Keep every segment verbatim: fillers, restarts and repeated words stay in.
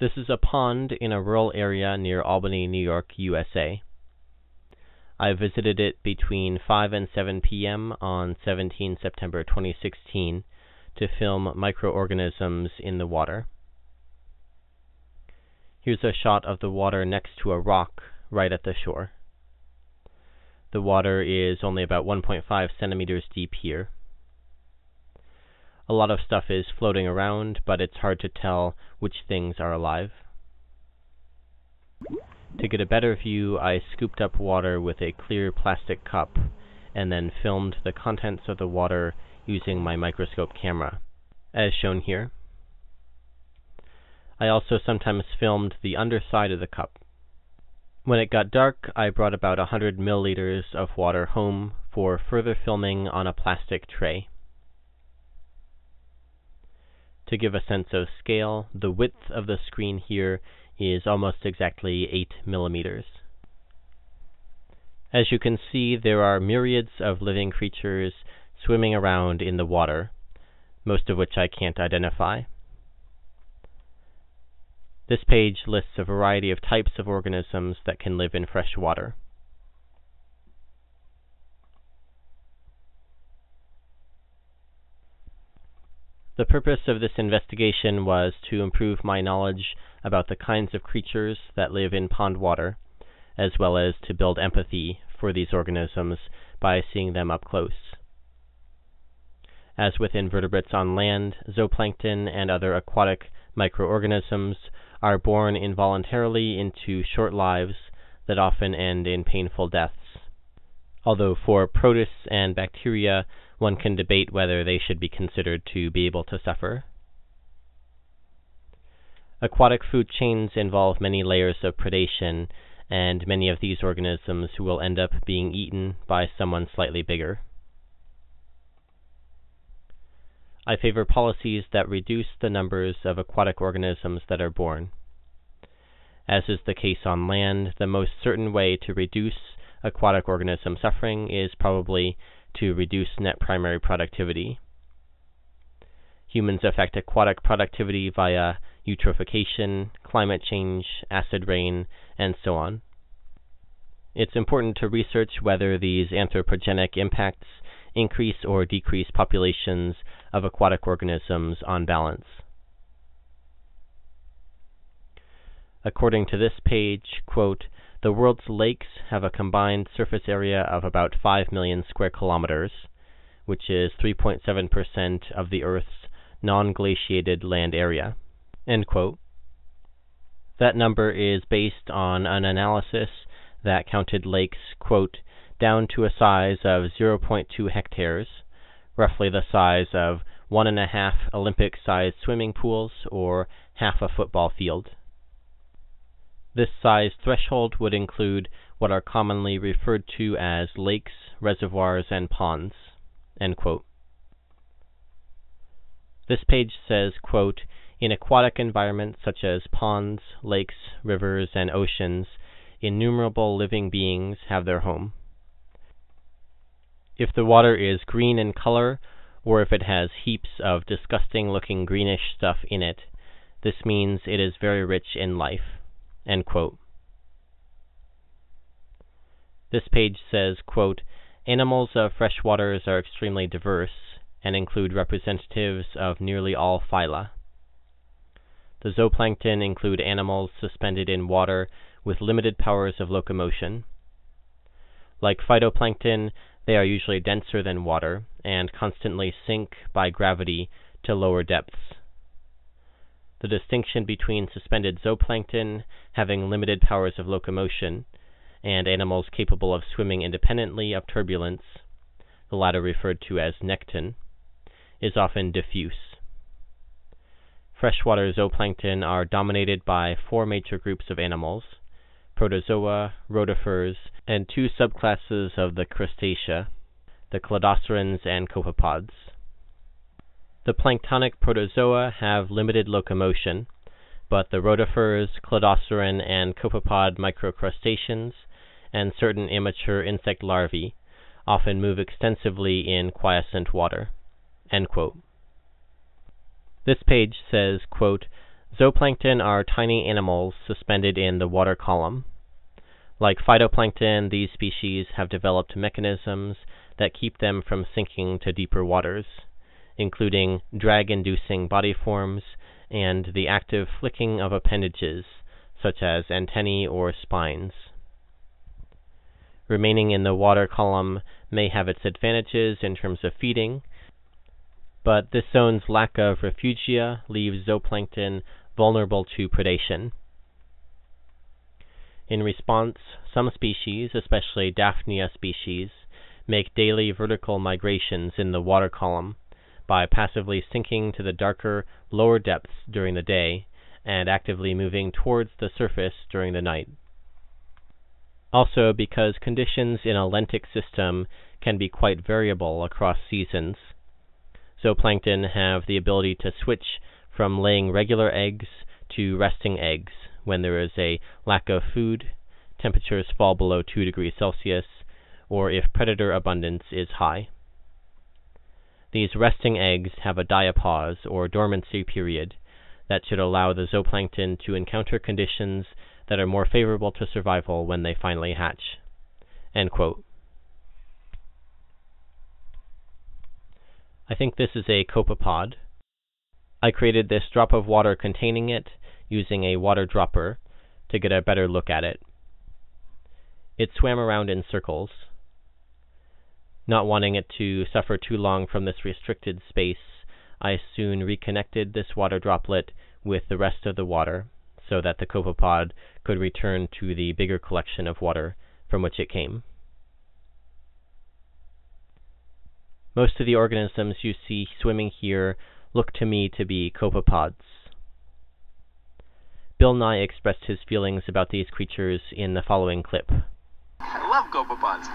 This is a pond in a rural area near Albany, New York, U S A. I visited it between five and seven p m on the seventeenth of September twenty sixteen to film microorganisms in the water. Here's a shot of the water next to a rock right at the shore. The water is only about one point five centimeters deep here. A lot of stuff is floating around, but it's hard to tell which things are alive. To get a better view, I scooped up water with a clear plastic cup and then filmed the contents of the water using my microscope camera, as shown here. I also sometimes filmed the underside of the cup. When it got dark, I brought about one hundred milliliters of water home for further filming on a plastic tray. To give a sense of scale, the width of the screen here is almost exactly eight millimeters. As you can see, there are myriads of living creatures swimming around in the water, most of which I can't identify. This page lists a variety of types of organisms that can live in fresh water. The purpose of this investigation was to improve my knowledge about the kinds of creatures that live in pond water, as well as to build empathy for these organisms by seeing them up close. As with invertebrates on land, zooplankton and other aquatic microorganisms are born involuntarily into short lives that often end in painful deaths. Although for protists and bacteria, one can debate whether they should be considered to be able to suffer. Aquatic food chains involve many layers of predation, and many of these organisms will end up being eaten by someone slightly bigger. I favor policies that reduce the numbers of aquatic organisms that are born. As is the case on land, the most certain way to reduce aquatic organism suffering is probably to reduce net primary productivity. Humans affect aquatic productivity via eutrophication, climate change, acid rain, and so on. It's important to research whether these anthropogenic impacts increase or decrease populations of aquatic organisms on balance. According to this page, quote, "The world's lakes have a combined surface area of about five million square kilometers, which is three point seven percent of the Earth's non-glaciated land area." End quote. That number is based on an analysis that counted lakes, quote, "down to a size of zero point two hectares, roughly the size of one and a half Olympic-sized swimming pools or half a football field." This size threshold would include what are commonly referred to as lakes, reservoirs, and ponds. End quote. This page says, quote, "In aquatic environments such as ponds, lakes, rivers, and oceans, innumerable living beings have their home. If the water is green in color, or if it has heaps of disgusting-looking greenish stuff in it, this means it is very rich in life." End quote. This page says, quote, "Animals of fresh waters are extremely diverse and include representatives of nearly all phyla. The zooplankton include animals suspended in water with limited powers of locomotion. Like phytoplankton, they are usually denser than water and constantly sink by gravity to lower depths. The distinction between suspended zooplankton, having limited powers of locomotion, and animals capable of swimming independently of turbulence, the latter referred to as nekton, is often diffuse. Freshwater zooplankton are dominated by four major groups of animals, protozoa, rotifers, and two subclasses of the Crustacea, the Cladocerans and Copepods. The planktonic protozoa have limited locomotion, but the rotifers, cladoceran, and copepod microcrustaceans, and certain immature insect larvae often move extensively in quiescent water." End quote. This page says, quote, Zooplankton are tiny animals suspended in the water column. Like phytoplankton, these species have developed mechanisms that keep them from sinking to deeper waters, including drag-inducing body forms and the active flicking of appendages, such as antennae or spines. Remaining in the water column may have its advantages in terms of feeding, but this zone's lack of refugia leaves zooplankton vulnerable to predation. In response, some species, especially Daphnia species, make daily vertical migrations in the water column by passively sinking to the darker, lower depths during the day and actively moving towards the surface during the night. Also, because conditions in a lentic system can be quite variable across seasons, zooplankton have the ability to switch from laying regular eggs to resting eggs when there is a lack of food, temperatures fall below two degrees Celsius, or if predator abundance is high. These resting eggs have a diapause, or dormancy period, that should allow the zooplankton to encounter conditions that are more favorable to survival when they finally hatch." End quote. I think this is a copepod. I created this drop of water containing it using a water dropper to get a better look at it. It swam around in circles. Not wanting it to suffer too long from this restricted space, I soon reconnected this water droplet with the rest of the water so that the copepod could return to the bigger collection of water from which it came. Most of the organisms you see swimming here look to me to be copepods. Bill Nye expressed his feelings about these creatures in the following clip. I love copepods.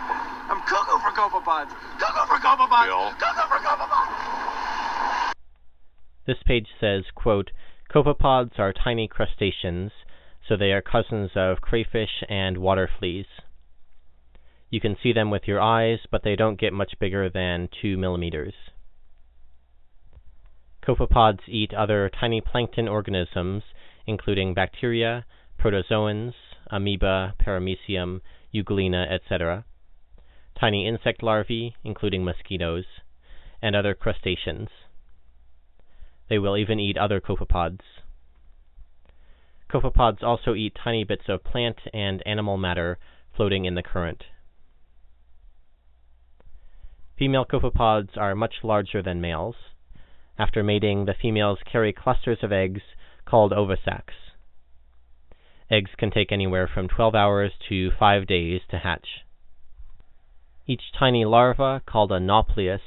I'm cuckoo for copepods. Cuckoo for copepods. Bill. Cuckoo for copepods. This page says, quote, "Copepods are tiny crustaceans, so they are cousins of crayfish and water fleas. You can see them with your eyes, but they don't get much bigger than two millimeters. Copepods eat other tiny plankton organisms, including bacteria, protozoans, amoeba, paramecium, euglena, et cetera, tiny insect larvae, including mosquitoes, and other crustaceans. They will even eat other copepods. Copepods also eat tiny bits of plant and animal matter floating in the current. Female copepods are much larger than males. After mating, the females carry clusters of eggs called ovisacs. Eggs can take anywhere from twelve hours to five days to hatch. Each tiny larva, called a nauplius,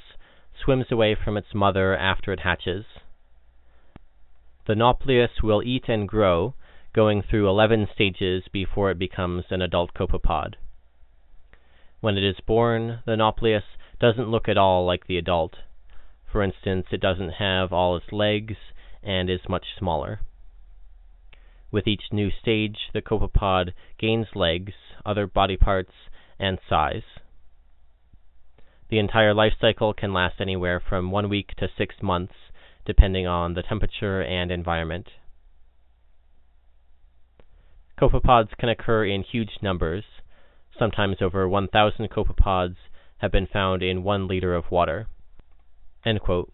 swims away from its mother after it hatches. The nauplius will eat and grow, going through eleven stages before it becomes an adult copepod. When it is born, the nauplius doesn't look at all like the adult. For instance, it doesn't have all its legs and is much smaller. With each new stage, the copepod gains legs, other body parts, and size. The entire life cycle can last anywhere from one week to six months, depending on the temperature and environment. Copepods can occur in huge numbers. Sometimes over one thousand copepods have been found in one liter of water." End quote.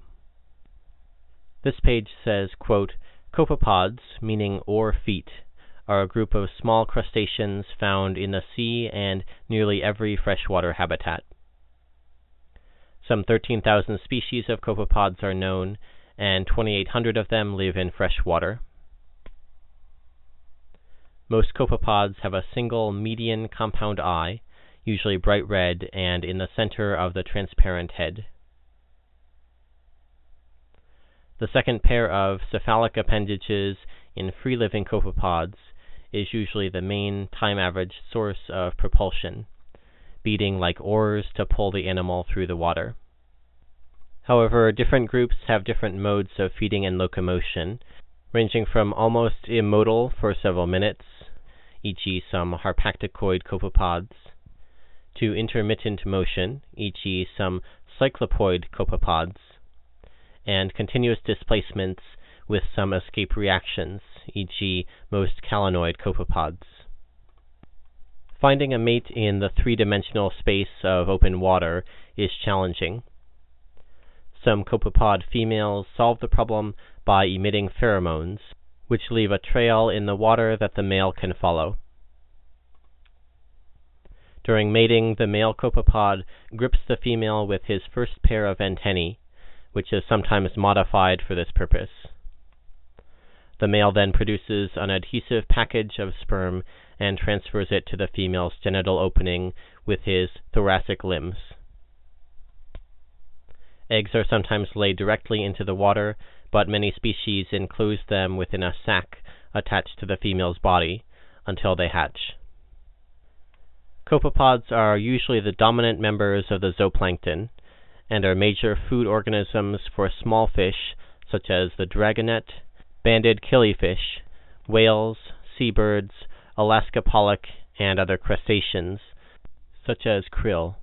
This page says, quote, "Copepods, meaning oar feet, are a group of small crustaceans found in the sea and nearly every freshwater habitat. Some thirteen thousand species of copepods are known, and twenty-eight hundred of them live in freshwater. Most copepods have a single median compound eye, usually bright red and in the center of the transparent head. The second pair of cephalic appendages in free-living copepods is usually the main time-average source of propulsion, beating like oars to pull the animal through the water. However, different groups have different modes of feeding and locomotion, ranging from almost immodal for several minutes, for example some Harpacticoid copepods, to intermittent motion, for example some Cyclopoid copepods, and continuous displacements with some escape reactions, for example most calanoid copepods. Finding a mate in the three-dimensional space of open water is challenging. Some copepod females solve the problem by emitting pheromones, which leave a trail in the water that the male can follow. During mating, the male copepod grips the female with his first pair of antennae, which is sometimes modified for this purpose. The male then produces an adhesive package of sperm and transfers it to the female's genital opening with his thoracic limbs. Eggs are sometimes laid directly into the water, but many species enclose them within a sac attached to the female's body until they hatch. Copepods are usually the dominant members of the zooplankton and are major food organisms for small fish such as the dragonet, banded killifish, whales, seabirds, Alaska pollock, and other crustaceans such as krill.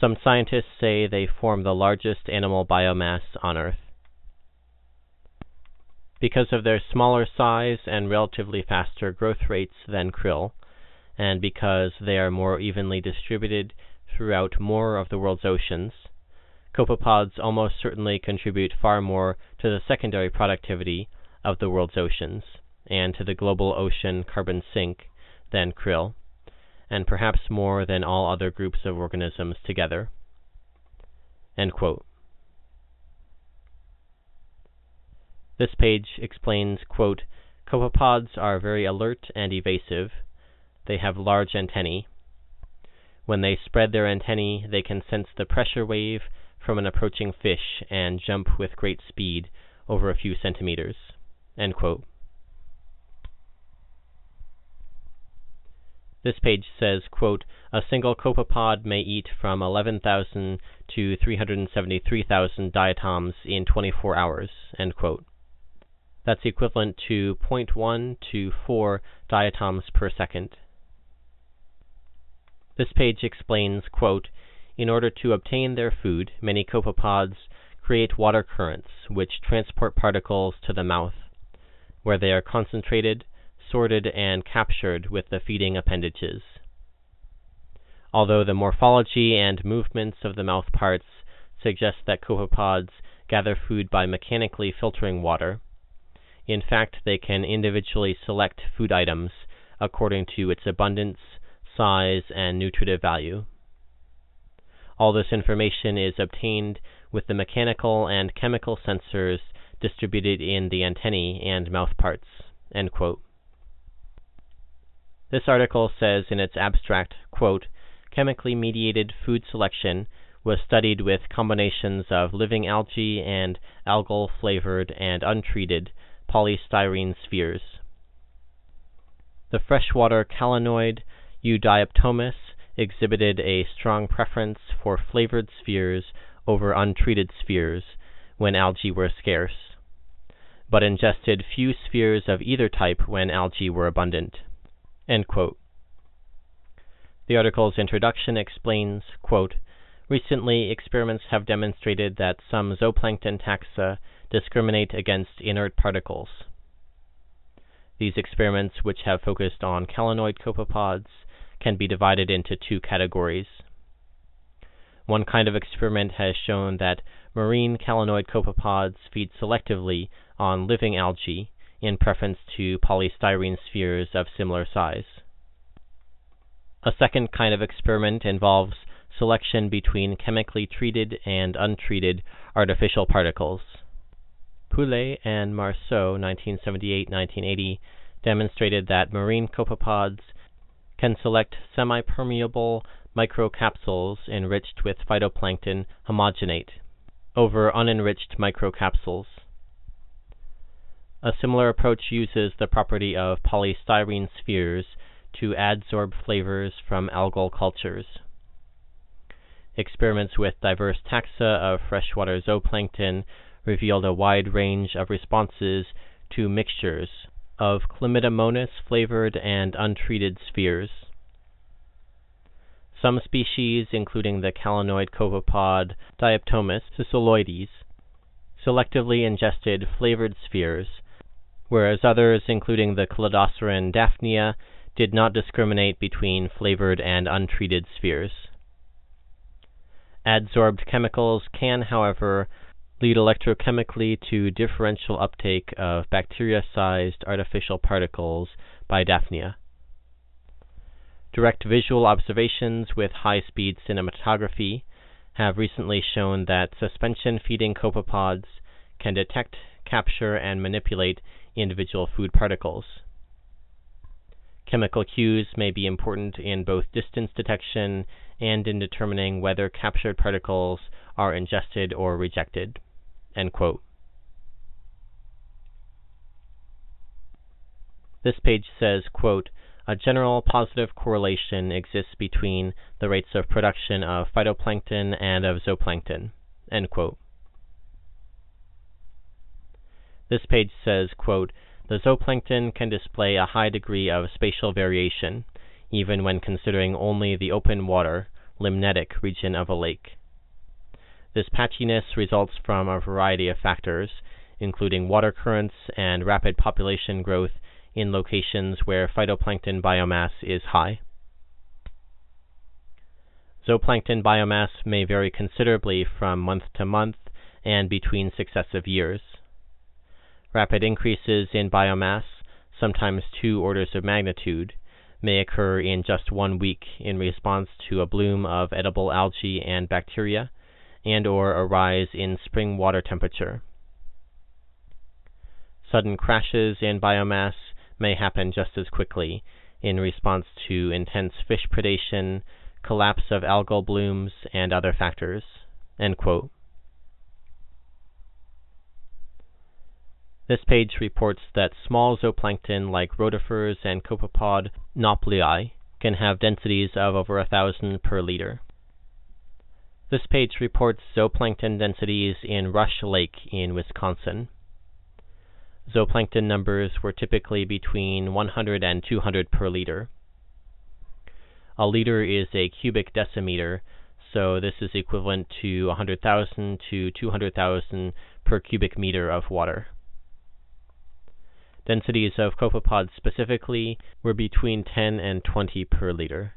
Some scientists say they form the largest animal biomass on Earth. Because of their smaller size and relatively faster growth rates than krill, and because they are more evenly distributed throughout more of the world's oceans, copepods almost certainly contribute far more to the secondary productivity of the world's oceans and to the global ocean carbon sink than krill, and perhaps more than all other groups of organisms together." End quote. This page explains, quote, "Copepods are very alert and evasive. They have large antennae. When they spread their antennae, they can sense the pressure wave from an approaching fish and jump with great speed over a few centimeters." End quote. This page says, quote, "A single copepod may eat from eleven thousand to three hundred seventy-three thousand diatoms in twenty-four hours." End quote. That's equivalent to zero point one to four diatoms per second. This page explains, quote, "In order to obtain their food, many copepods create water currents which transport particles to the mouth, where they are concentrated, sorted, and captured with the feeding appendages. Although the morphology and movements of the mouth parts suggest that copepods gather food by mechanically filtering water, in fact, they can individually select food items according to its abundance, size, and nutritive value. All this information is obtained with the mechanical and chemical sensors distributed in the antennae and mouth parts." End quote. This article says in its abstract, quote, "Chemically mediated food selection was studied with combinations of living algae and algal flavored and untreated polystyrene spheres. The freshwater calanoid Eudioptomus exhibited a strong preference for flavored spheres over untreated spheres when algae were scarce, but ingested few spheres of either type when algae were abundant." End quote. The article's introduction explains, quote, "Recently, experiments have demonstrated that some zooplankton taxa discriminate against inert particles. These experiments, which have focused on calanoid copepods, can be divided into two categories. One kind of experiment has shown that marine calanoid copepods feed selectively on living algae in preference to polystyrene spheres of similar size. A second kind of experiment involves selection between chemically treated and untreated artificial particles. Poulet and Marceau, nineteen seventy-eight to nineteen eighty, demonstrated that marine copepods can select semi-permeable microcapsules enriched with phytoplankton homogenate over unenriched microcapsules. A similar approach uses the property of polystyrene spheres to adsorb flavors from algal cultures. Experiments with diverse taxa of freshwater zooplankton revealed a wide range of responses to mixtures of Chlamydomonas flavored and untreated spheres. Some species, including the calanoid copepod Diapause sisoloides, selectively ingested flavored spheres, whereas others, including the cladoceran Daphnia, did not discriminate between flavored and untreated spheres. Adsorbed chemicals can, however, lead electrochemically to differential uptake of bacteria-sized artificial particles by Daphnia. Direct visual observations with high-speed cinematography have recently shown that suspension-feeding copepods can detect, capture, and manipulate individual food particles. Chemical cues may be important in both distance detection and in determining whether captured particles are ingested or rejected." End quote. This page says, quote, "A general positive correlation exists between the rates of production of phytoplankton and of zooplankton." End quote. This page says, quote, "The zooplankton can display a high degree of spatial variation, even when considering only the open water, limnetic region of a lake. This patchiness results from a variety of factors, including water currents and rapid population growth in locations where phytoplankton biomass is high. Zooplankton biomass may vary considerably from month to month and between successive years. Rapid increases in biomass, sometimes two orders of magnitude, may occur in just one week in response to a bloom of edible algae and bacteria, and or a rise in spring water temperature. Sudden crashes in biomass may happen just as quickly in response to intense fish predation, collapse of algal blooms, and other factors." End quote. This page reports that small zooplankton like rotifers and copepod nauplii can have densities of over a thousand per liter. This page reports zooplankton densities in Rush Lake in Wisconsin. Zooplankton numbers were typically between one hundred and two hundred per liter. A liter is a cubic decimeter, so this is equivalent to one hundred thousand to two hundred thousand per cubic meter of water. Densities of copepods specifically were between ten and twenty per liter.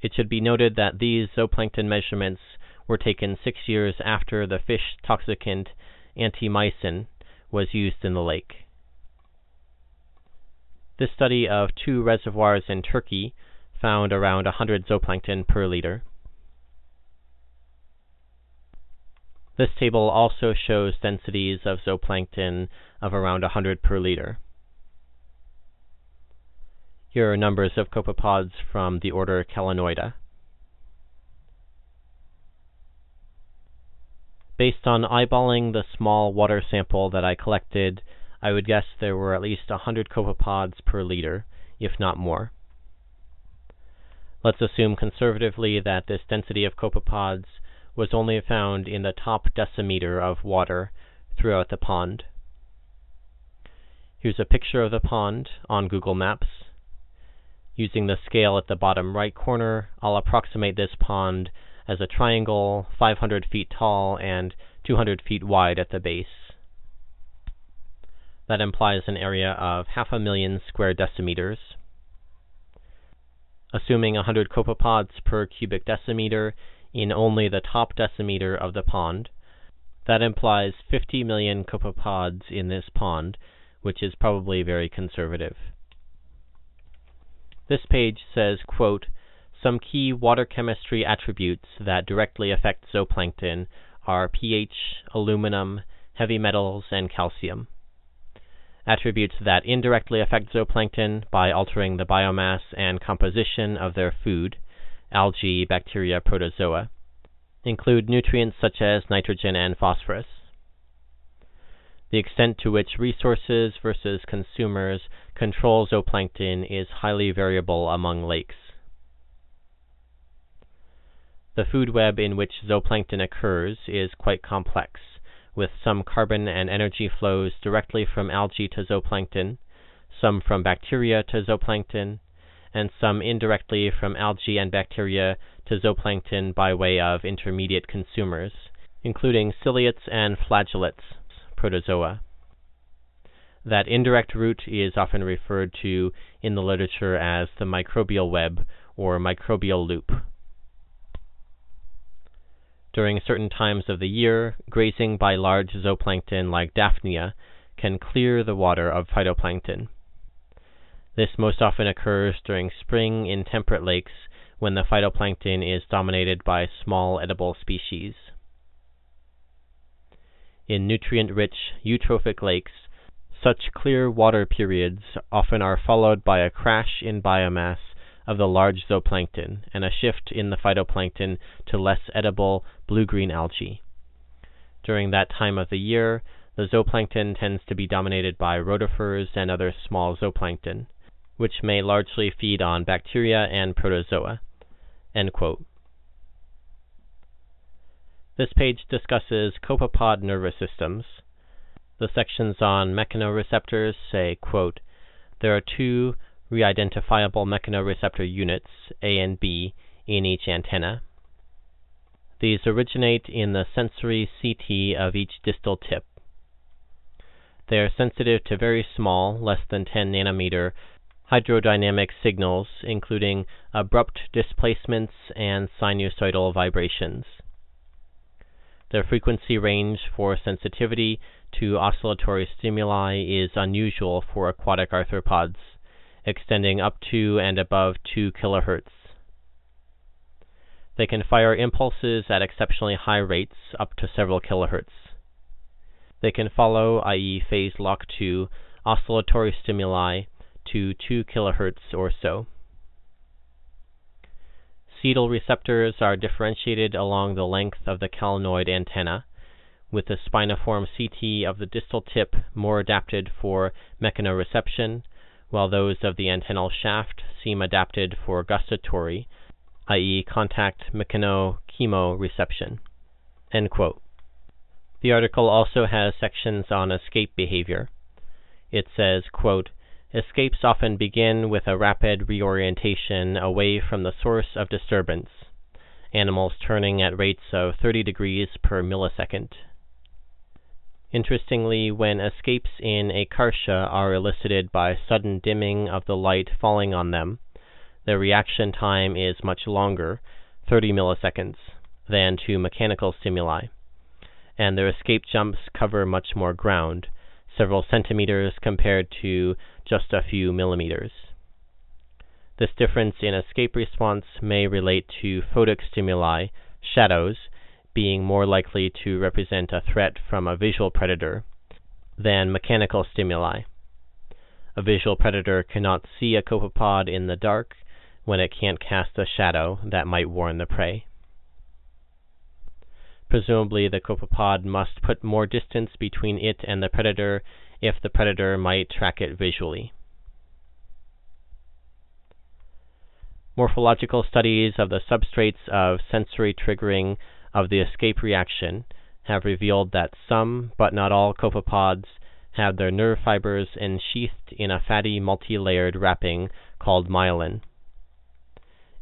It should be noted that these zooplankton measurements were taken six years after the fish toxicant antimycin was used in the lake. This study of two reservoirs in Turkey found around one hundred zooplankton per liter. This table also shows densities of zooplankton of around one hundred per liter. Here are numbers of copepods from the order Calanoida. Based on eyeballing the small water sample that I collected, I would guess there were at least one hundred copepods per liter, if not more. Let's assume conservatively that this density of copepods was only found in the top decimeter of water throughout the pond. Here's a picture of the pond on Google Maps. Using the scale at the bottom right corner, I'll approximate this pond as a triangle five hundred feet tall and two hundred feet wide at the base. That implies an area of half a million square decimeters. Assuming one hundred copepods per cubic decimeter in only the top decimeter of the pond, that implies fifty million copepods in this pond, which is probably very conservative. This page says, quote, "Some key water chemistry attributes that directly affect zooplankton are pH, aluminum, heavy metals, and calcium. Attributes that indirectly affect zooplankton by altering the biomass and composition of their food, algae, bacteria, protozoa, include nutrients such as nitrogen and phosphorus. The extent to which resources versus consumers control zooplankton is highly variable among lakes. The food web in which zooplankton occurs is quite complex, with some carbon and energy flows directly from algae to zooplankton, some from bacteria to zooplankton, and some indirectly from algae and bacteria to zooplankton by way of intermediate consumers, including ciliates and flagellates, protozoa. That indirect route is often referred to in the literature as the microbial web or microbial loop. During certain times of the year, grazing by large zooplankton like Daphnia can clear the water of phytoplankton. This most often occurs during spring in temperate lakes when the phytoplankton is dominated by small edible species. In nutrient-rich eutrophic lakes, such clear water periods often are followed by a crash in biomass of the large zooplankton and a shift in the phytoplankton to less edible blue-green algae. During that time of the year, the zooplankton tends to be dominated by rotifers and other small zooplankton, which may largely feed on bacteria and protozoa." End quote. This page discusses copepod nervous systems. The sections on mechanoreceptors say, quote, "There are two reidentifiable mechanoreceptor units, A and B, in each antenna. These originate in the sensory C T of each distal tip. They are sensitive to very small, less than ten nanometer, hydrodynamic signals, including abrupt displacements and sinusoidal vibrations. Their frequency range for sensitivity to oscillatory stimuli is unusual for aquatic arthropods, extending up to and above two kilohertz. They can fire impulses at exceptionally high rates, up to several kilohertz. They can follow, that is phase lock two, oscillatory stimuli to two kilohertz or so. Caudal receptors are differentiated along the length of the calanoid antenna, with the spiniform C T of the distal tip more adapted for mechanoreception, while those of the antennal shaft seem adapted for gustatory, that is contact mechanochemoreception." End quote. The article also has sections on escape behavior. It says, quote, "Escapes often begin with a rapid reorientation away from the source of disturbance, animals turning at rates of thirty degrees per millisecond. Interestingly, when escapes in Acarcia are elicited by sudden dimming of the light falling on them, their reaction time is much longer, thirty milliseconds, than to mechanical stimuli, and their escape jumps cover much more ground, several centimeters compared to just a few millimeters. This difference in escape response may relate to photic stimuli, shadows, being more likely to represent a threat from a visual predator than mechanical stimuli. A visual predator cannot see a copepod in the dark when it can't cast a shadow that might warn the prey. Presumably, the copepod must put more distance between it and the predator if the predator might track it visually. Morphological studies of the substrates of sensory triggering of the escape reaction have revealed that some, but not all, copepods have their nerve fibers ensheathed in a fatty multi-layered wrapping called myelin.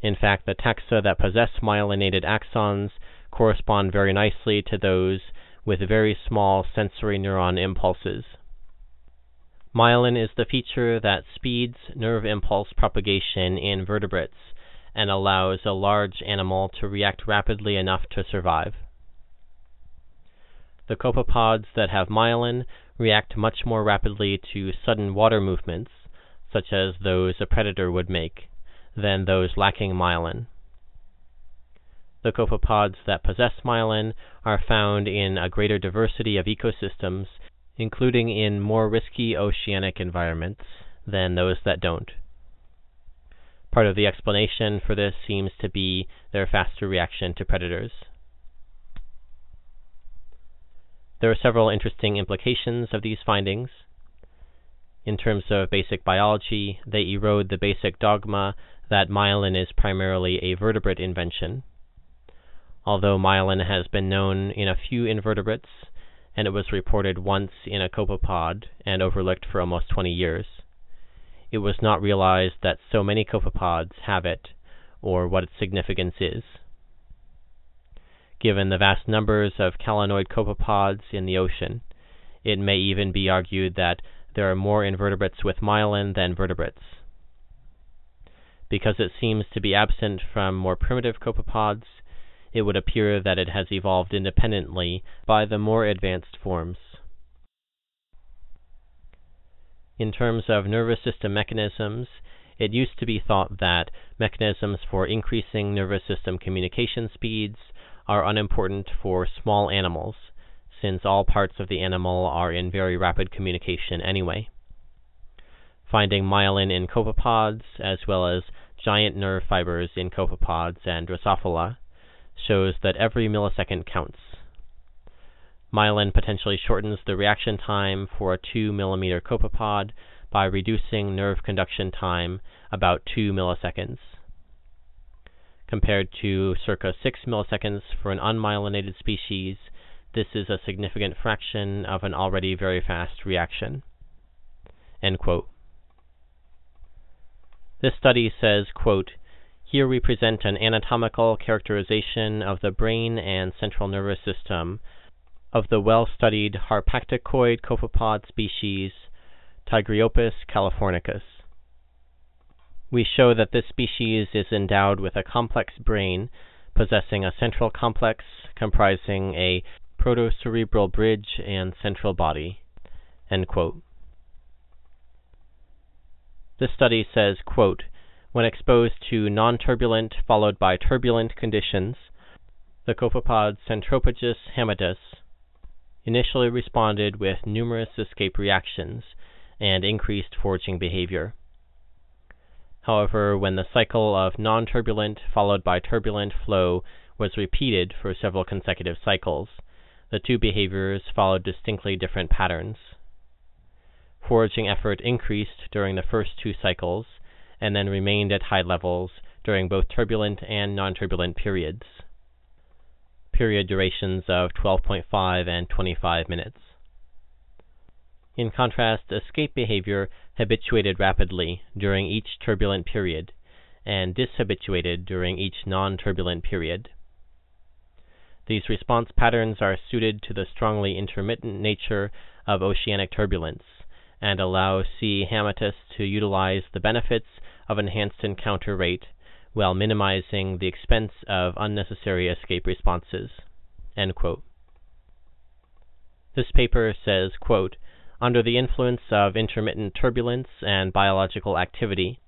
In fact, the taxa that possess myelinated axons correspond very nicely to those with very small sensory neuron impulses. Myelin is the feature that speeds nerve impulse propagation in vertebrates and allows a large animal to react rapidly enough to survive. The copepods that have myelin react much more rapidly to sudden water movements, such as those a predator would make, than those lacking myelin. The copepods that possess myelin are found in a greater diversity of ecosystems, including in more risky oceanic environments than those that don't. Part of the explanation for this seems to be their faster reaction to predators. There are several interesting implications of these findings. In terms of basic biology, they erode the basic dogma that myelin is primarily a vertebrate invention. Although myelin has been known in a few invertebrates, and it was reported once in a copepod and overlooked for almost twenty years, it was not realized that so many copepods have it, or what its significance is. given the vast numbers of calanoid copepods in the ocean. It may even be argued that there are more invertebrates with myelin than vertebrates, because it seems to be absent from more primitive copepods. It would appear that it has evolved independently by the more advanced forms. In terms of nervous system mechanisms, it used to be thought that mechanisms for increasing nervous system communication speeds are unimportant for small animals, since all parts of the animal are in very rapid communication anyway. Finding myelin in copepods, as well as giant nerve fibers in copepods and Drosophila, shows that every millisecond counts. Myelin potentially shortens the reaction time for a two millimeter copepod by reducing nerve conduction time about two milliseconds, compared to circa six milliseconds for an unmyelinated species. This is a significant fraction of an already very fast reaction." End quote. This study says, quote, "Here we present an anatomical characterization of the brain and central nervous system of the well-studied Harpacticoid copepod species Tigriopus californicus. We show that this species is endowed with a complex brain, possessing a central complex comprising a protocerebral bridge and central body." End quote. This study says, quote, "When exposed to non-turbulent followed by turbulent conditions, the copepod Centropagus hamidus initially responded with numerous escape reactions and increased foraging behavior. However, when the cycle of non-turbulent followed by turbulent flow was repeated for several consecutive cycles, the two behaviors followed distinctly different patterns. Foraging effort increased during the first two cycles, and then remained at high levels during both turbulent and non-turbulent periods, period durations of twelve point five and twenty-five minutes. In contrast, escape behavior habituated rapidly during each turbulent period and dishabituated during each non-turbulent period. These response patterns are suited to the strongly intermittent nature of oceanic turbulence, and allow C. hamitus to utilize the benefits of enhanced encounter rate while minimizing the expense of unnecessary escape responses." End quote. This paper says, quote, "Under the influence of intermittent turbulence and biological activity,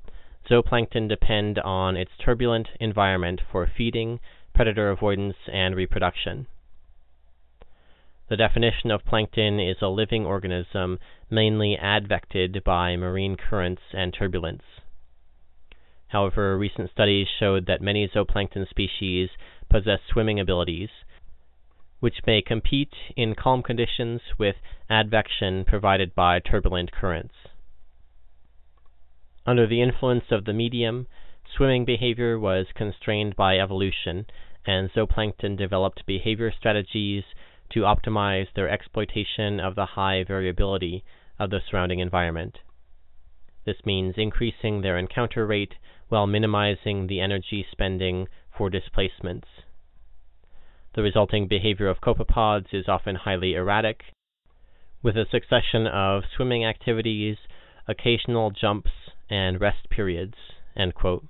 zooplankton depend on its turbulent environment for feeding, predator avoidance, and reproduction. The definition of plankton is a living organism mainly advected by marine currents and turbulence. However, recent studies showed that many zooplankton species possess swimming abilities, which may compete in calm conditions with advection provided by turbulent currents. Under the influence of the medium, swimming behavior was constrained by evolution, and zooplankton developed behavior strategies to optimize their exploitation of the high variability of the surrounding environment. This means increasing their encounter rate while minimizing the energy spending for displacements. The resulting behavior of copepods is often highly erratic, with a succession of swimming activities, occasional jumps, and rest periods." End quote.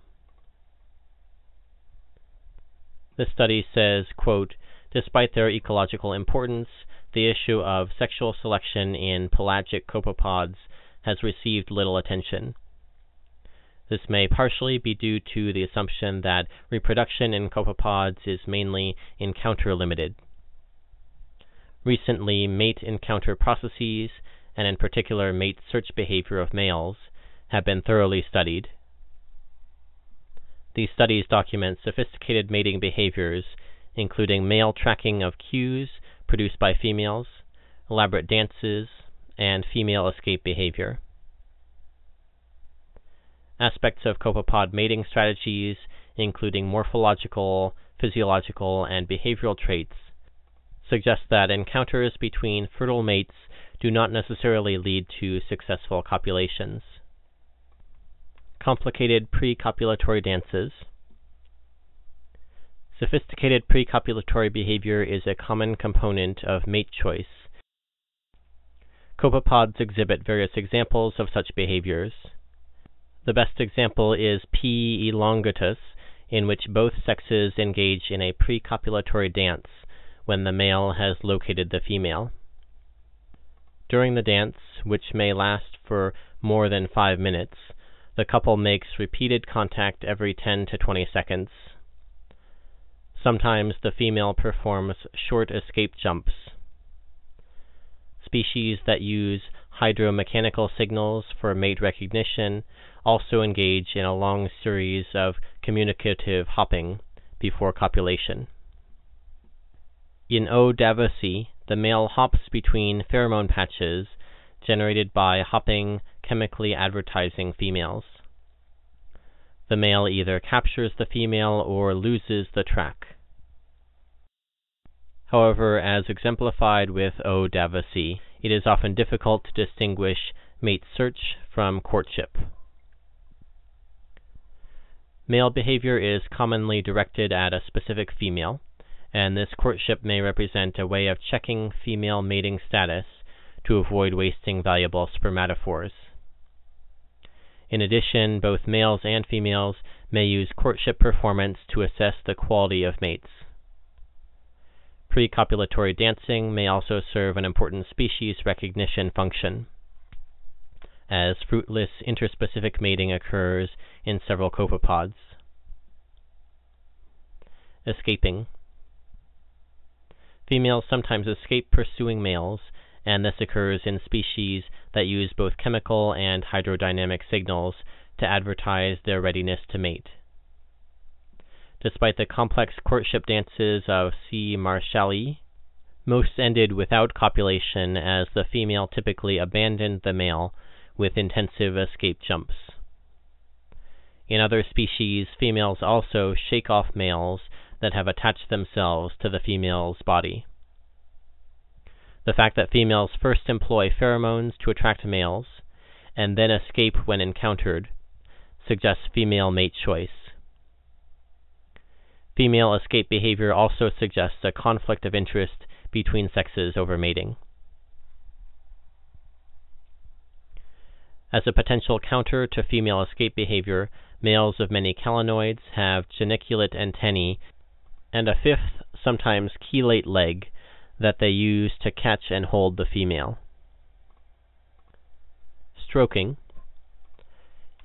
This study says, quote, "Despite their ecological importance, the issue of sexual selection in pelagic copepods has received little attention. This may partially be due to the assumption that reproduction in copepods is mainly encounter-limited. Recently, mate encounter processes, and in particular mate search behavior of males, have been thoroughly studied. These studies document sophisticated mating behaviors, including male tracking of cues produced by females, elaborate dances, and female escape behavior. Aspects of copepod mating strategies, including morphological, physiological, and behavioral traits, suggest that encounters between fertile mates do not necessarily lead to successful copulations. Complicated pre-copulatory dances, Sophisticated precopulatory behavior is a common component of mate choice. Copepods exhibit various examples of such behaviors. The best example is P. elongatus, in which both sexes engage in a precopulatory dance when the male has located the female. During the dance, which may last for more than five minutes, the couple makes repeated contact every ten to twenty seconds. Sometimes the female performs short escape jumps. Species that use hydromechanical signals for mate recognition also engage in a long series of communicative hopping before copulation. In O. davisi, the male hops between pheromone patches generated by hopping chemically advertising females. The male either captures the female or loses the track. However, as exemplified with O. davisi, it is often difficult to distinguish mate search from courtship. Male behavior is commonly directed at a specific female, and this courtship may represent a way of checking female mating status to avoid wasting valuable spermatophores. In addition, both males and females may use courtship performance to assess the quality of mates. Precopulatory dancing may also serve an important species recognition function, as fruitless interspecific mating occurs in several copepods. Escaping. Females sometimes escape pursuing males, and this occurs in species that use both chemical and hydrodynamic signals to advertise their readiness to mate. Despite the complex courtship dances of C. marshalli, most ended without copulation as the female typically abandoned the male with intensive escape jumps. In other species, females also shake off males that have attached themselves to the female's body. The fact that females first employ pheromones to attract males and then escape when encountered suggests female mate choice. Female escape behavior also suggests a conflict of interest between sexes over mating. As a potential counter to female escape behavior, males of many calanoids have geniculate antennae and a fifth, sometimes chelate leg, that they use to catch and hold the female. Stroking.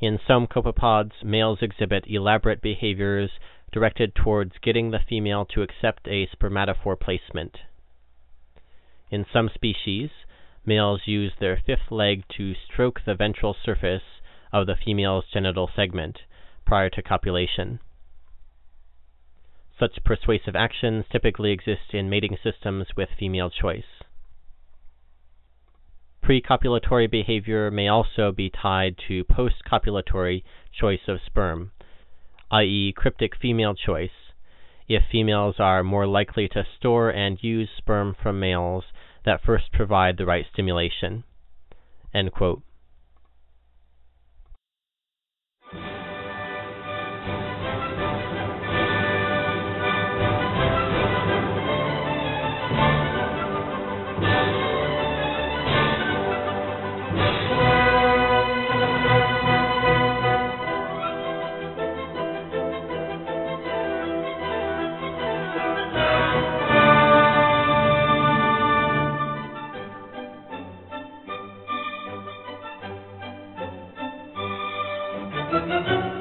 In some copepods, males exhibit elaborate behaviors directed towards getting the female to accept a spermatophore placement. In some species, males use their fifth leg to stroke the ventral surface of the female's genital segment prior to copulation. Such persuasive actions typically exist in mating systems with female choice. Precopulatory behavior may also be tied to postcopulatory choice of sperm, that is cryptic female choice, if females are more likely to store and use sperm from males that first provide the right stimulation." End quote. Thank you.